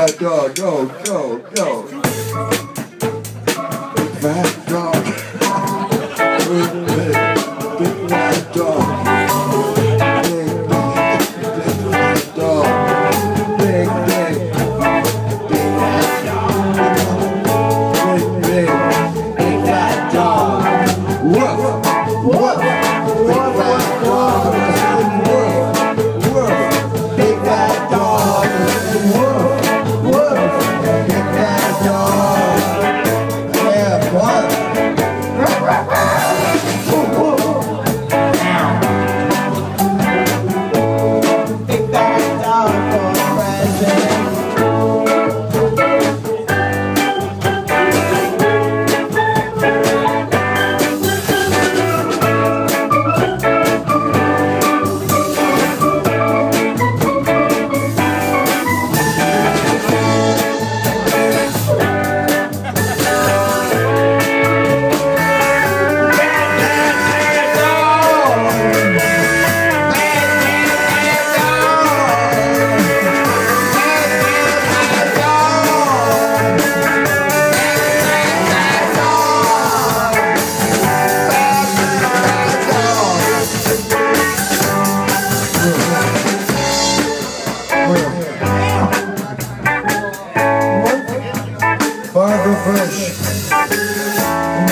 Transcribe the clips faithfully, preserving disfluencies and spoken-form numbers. Black dog, go, go, go. Black dog. Big black dog. Barbara Bush,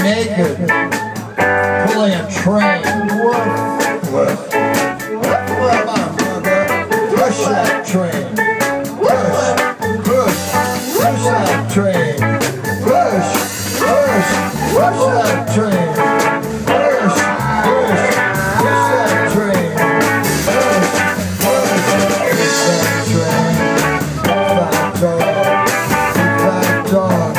naked, pulling a train. What? What? What about mother? Push that train. Push, push, push that train. Push, push, push that train. Push, push, push that train. Push, push, push that train. Black dog, black dog.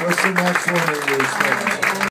What's the next one of these things?